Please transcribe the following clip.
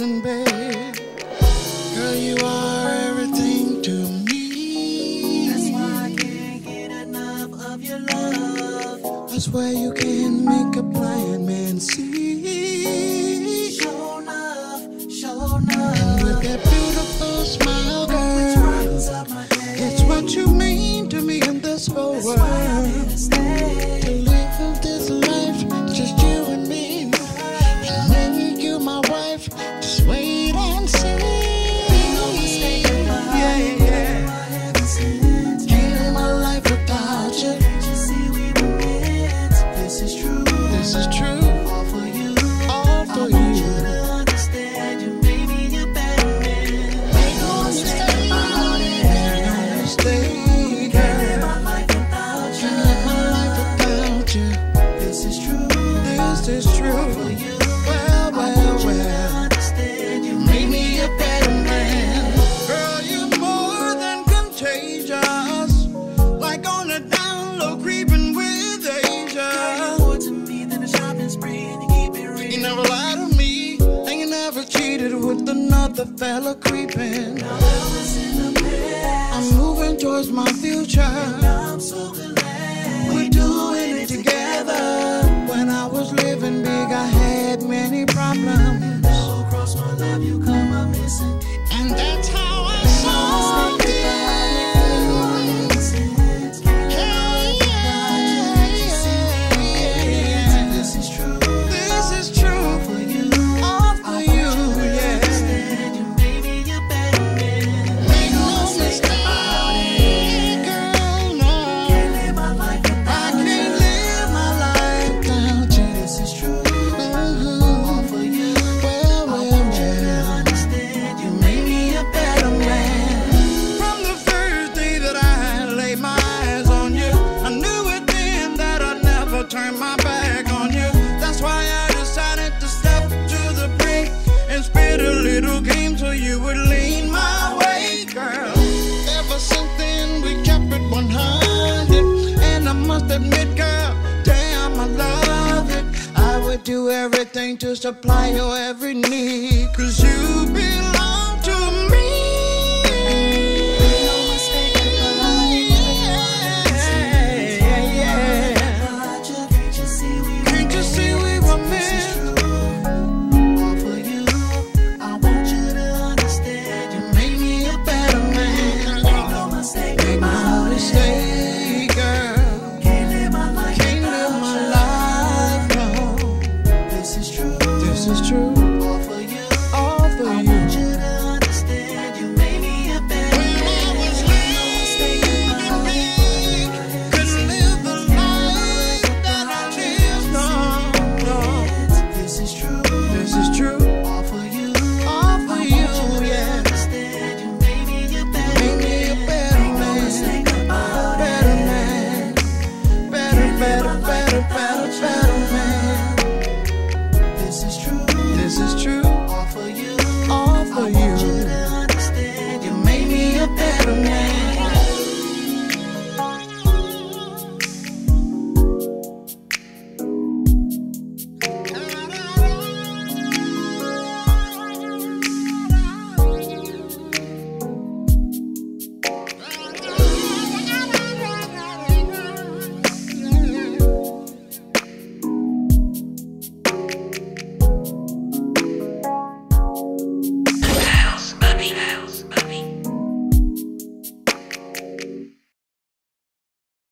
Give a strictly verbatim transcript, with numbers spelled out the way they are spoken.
nothing, babe. Girl, you are everything to me. That's why I can't get enough of your love. That's why you can make a blind man see. Show love, show love. And with that beautiful smile, girl, which runs up my day. That's what you mean to me in this whole world. That's why I'm here to stay. To live of this life, just you. Just wait and see. Ain't no mistake in my life. Yeah, yeah. Can't live my life without you. Can't you see we were meant? This is true. This is true. All for you. All for you. I want you to understand. You may be a better man. Ain't no mistake in my heart. Ain't no mistake. Can't live my life without you. Can't live my life without you. This is true. This is true. All for you. Well, well, well. With another fella creeping, now I was in the past. I'm moving towards my future, and I'm so glad we're, we're doing it together. together. When I was living big, I had many problems. Double cross my love, you come up missing, and that's how I saw it. This is true. This is true. Admit, girl, damn, I love it. I would do everything to supply your every need, 'cause you